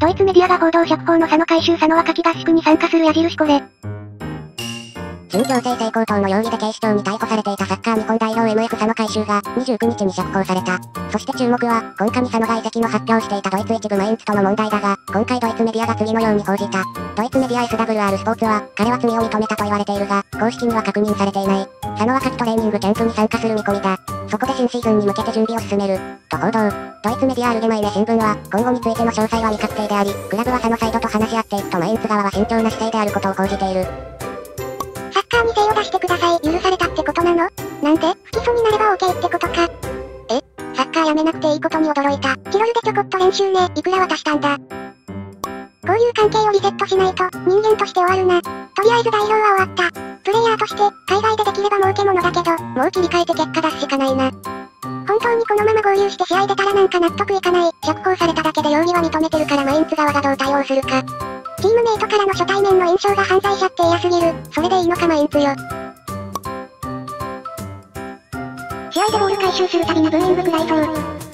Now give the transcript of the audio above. ドイツメディアが報道釈放の佐野回収佐野は夏季合宿に参加する矢印これ。準強制性交等の容疑で警視庁に逮捕されていたサッカー日本代表 MF 佐野海舟が29日に釈放された。そして注目は、今夏に佐野が移籍の発表していたドイツ一部マインツとの問題だが、今回ドイツメディアが次のように報じた。ドイツメディア SWR スポーツは、彼は罪を認めたと言われているが、公式には確認されていない。佐野は夏季トレーニングキャンプに参加する見込みだ。そこで新シーズンに向けて準備を進める、と報道。ドイツメディアアルゲマイネ新聞は、今後についての詳細は未確定であり、クラブは佐野サイドと話し合っていくとマインツ側は慎重な姿勢であることを報じている。サッカーに精を出してください。許されたってことなの？なんで、不起訴になれば OK ってことか。え？サッカーやめなくていいことに驚いた。チロルでちょこっと練習ね。いくら渡したんだ。こういう関係をリセットしないと、人間として終わるな。とりあえず代表は終わった。プレイヤーとして、海外でできれば儲けものだけど、もう切り替えて結果出すしかないな。本当にこのまま合流して試合出たらなんか納得いかない。釈放されただけで容疑は認めてるからマインツ側がどう対応するか。チームメイトからの初対面の印象が犯罪者って嫌すぎる。それでいいのかマインツよ。試合でボール回収するたびにブーイング食らいそう。